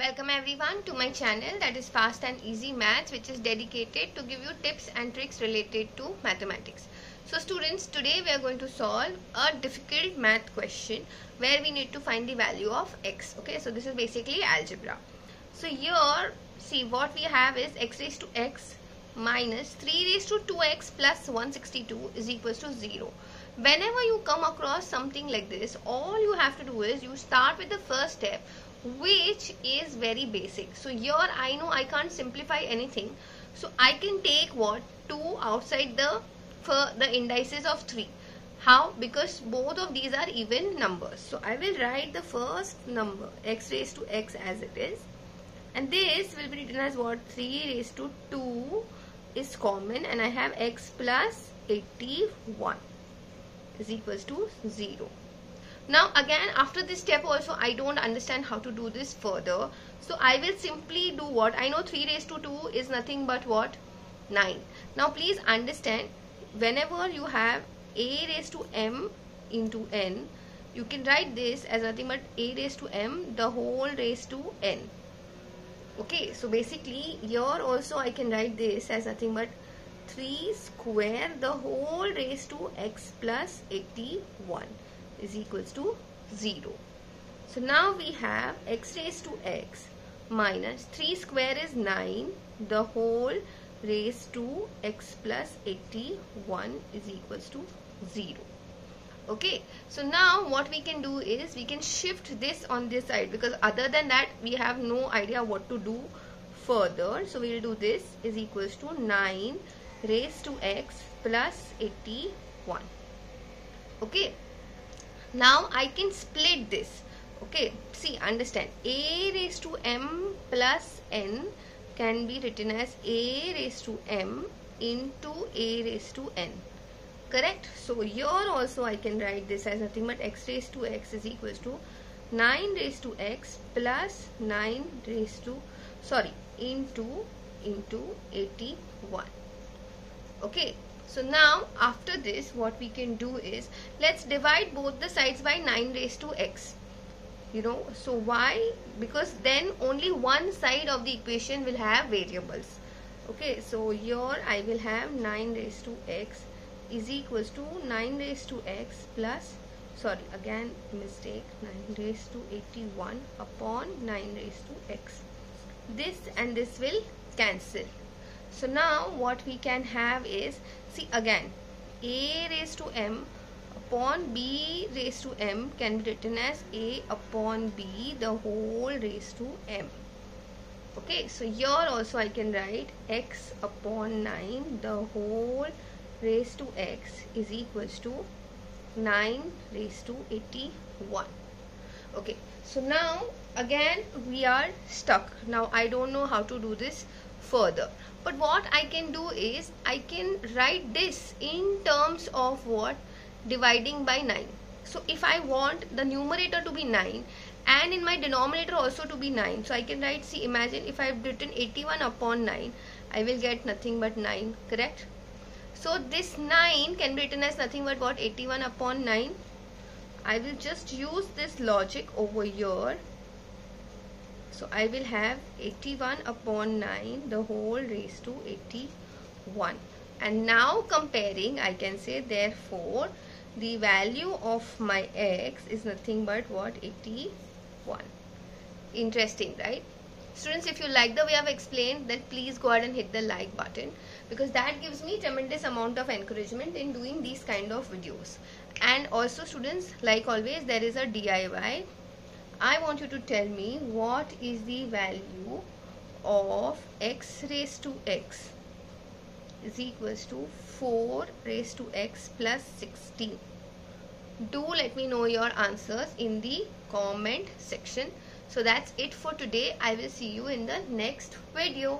Welcome everyone to my channel, that is Fast and Easy Maths, which is dedicated to give you tips and tricks related to mathematics. So students, today we are going to solve a difficult math question where we need to find the value of x. Okay, so this is basically algebra. So here, see what we have is x raised to x minus 3 raised to 2x plus 162 is equals to 0. Whenever you come across something like this, all you have to do is you start with the first step, which is very basic. So here I know I can't simplify anything, so I can take what 2 outside the indices of 3. How? Because both of these are even numbers. So I will write the first number x raised to x as it is, and this will be written as what 3 raised to 2 is common, and I have x plus 81 is equals to 0. Now again, after this step also I don't understand how to do this further. So I will simply do what? I know 3 raised to 2 is nothing but what? 9. Now please understand, whenever you have a raised to m into n, you can write this as nothing but a raised to m the whole raised to n. Okay, so basically here also I can write this as nothing but 3 square the whole raised to x plus 81. Is equals to 0. So now we have x raised to x minus 3 square is 9 the whole raised to x plus 81 is equals to 0. Okay, so now what we can do is we can shift this on this side, because other than that we have no idea what to do further. So we will do this is equals to 9 raised to x plus 81. Okay. Now I can split this. Okay, see, understand, a raised to m plus n can be written as a raised to m into a raised to n, correct? So here also I can write this as nothing but x raised to x is equals to 9 raised to x plus 9 raised to into 81. Okay. So now after this what we can do is, let's divide both the sides by 9 raised to x. You know, so why? Because then only one side of the equation will have variables. Okay, so here I will have 9 raised to x is equals to 9 raised to x plus, sorry, again mistake, 9 raised to 81 upon 9 raised to x. This and this will cancel. So now what we can have is, see again, a raised to m upon b raised to m can be written as a upon b the whole raised to m. Okay, so here also I can write x upon 9 the whole raised to x is equals to 9 raised to 81. Okay, so now again we are stuck. Now I don't know how to do this further, but what I can do is I can write this in terms of what? Dividing by 9. So if I want the numerator to be 9 and in my denominator also to be 9, so I can write, see, imagine if I have written 81 upon 9, I will get nothing but 9, correct? So this 9 can be written as nothing but what? 81 upon 9. I will just use this logic over here. So I will have 81 upon 9 the whole raised to 81. And now comparing, I can say therefore the value of my x is nothing but what? 81. Interesting, right? Students, if you like the way I've explained, then please go ahead and hit the like button, because that gives me tremendous amount of encouragement in doing these kind of videos. And also students, like always, there is a DIY. I want you to tell me what is the value of x raised to x is equals to 4 raised to x plus 16. Do let me know your answers in the comment section. So that's it for today. I will see you in the next video.